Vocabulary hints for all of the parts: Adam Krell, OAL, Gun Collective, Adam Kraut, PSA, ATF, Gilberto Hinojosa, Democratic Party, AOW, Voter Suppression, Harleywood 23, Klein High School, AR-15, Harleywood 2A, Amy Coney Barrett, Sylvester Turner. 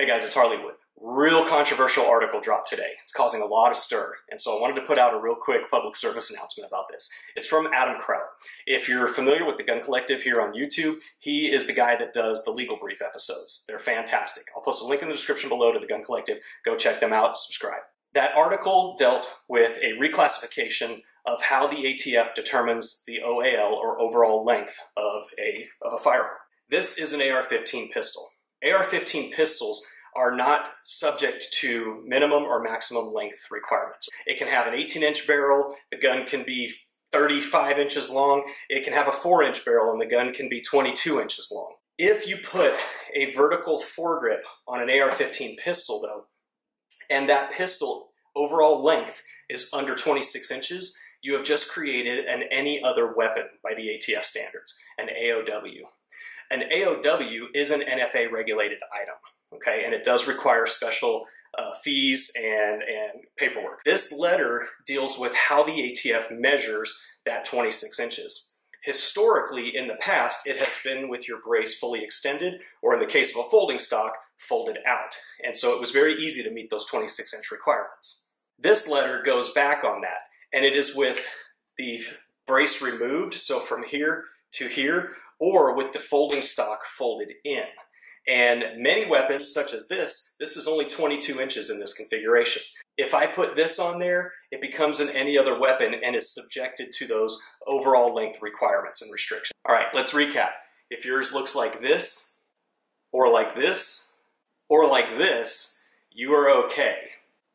Hey guys, it's Harleywood. Real controversial article dropped today. It's causing a lot of stir, and so I wanted to put out a real quick public service announcement about this. It's from Adam Krell. If you're familiar with the Gun Collective here on YouTube, he is the guy that does the Legal Brief episodes. They're fantastic. I'll post a link in the description below to the Gun Collective. Go check them out, subscribe. That article dealt with a reclassification of how the ATF determines the OAL, or overall length, of a firearm. This is an AR-15 pistol. AR-15 pistols are not subject to minimum or maximum length requirements. It can have an 18-inch barrel, the gun can be 35 inches long, it can have a 4-inch barrel, and the gun can be 22 inches long. If you put a vertical foregrip on an AR-15 pistol, though, and that pistol overall length is under 26 inches, you have just created an any other weapon by the ATF standards, an AOW. An AOW is an NFA-regulated item, okay, and it does require special fees and paperwork. This letter deals with how the ATF measures that 26 inches. Historically, in the past, it has been with your brace fully extended, or in the case of a folding stock, folded out. And so it was very easy to meet those 26-inch requirements. This letter goes back on that, and it is with the brace removed, so from here to here, or with the folding stock folded in. And many weapons, such as this is only 22 inches in this configuration. If I put this on there, it becomes an any other weapon and is subjected to those overall length requirements and restrictions. All right, let's recap. If yours looks like this, or like this, or like this, you are okay.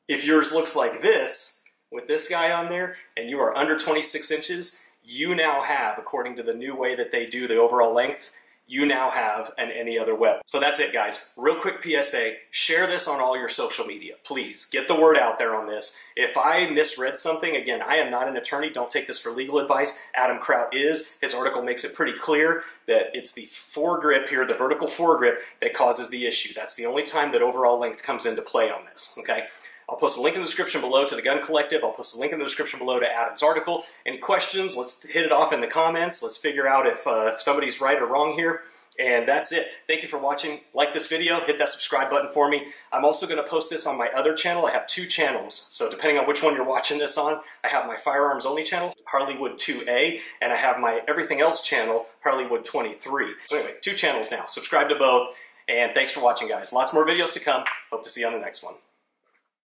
If yours looks like this, with this guy on there, and you are under 26 inches, you now have, according to the new way that they do the overall length, you now have an any other weapon. So that's it, guys. Real quick PSA, share this on all your social media. Please, get the word out there on this. If I misread something, again, I am not an attorney. Don't take this for legal advice. Adam Kraut is. His article makes it pretty clear that it's the foregrip here, the vertical foregrip, that causes the issue. That's the only time that overall length comes into play on this, okay? I'll post a link in the description below to the Gun Collective. I'll post a link in the description below to Adam's article. Any questions? Let's hit it off in the comments. Let's figure out if somebody's right or wrong here. And that's it. Thank you for watching. Like this video. Hit that subscribe button for me. I'm also going to post this on my other channel. I have two channels. So depending on which one you're watching this on, I have my firearms only channel, Harleywood 2A, and I have my everything else channel, Harleywood 23. So anyway, two channels now. Subscribe to both. And thanks for watching, guys. Lots more videos to come. Hope to see you on the next one.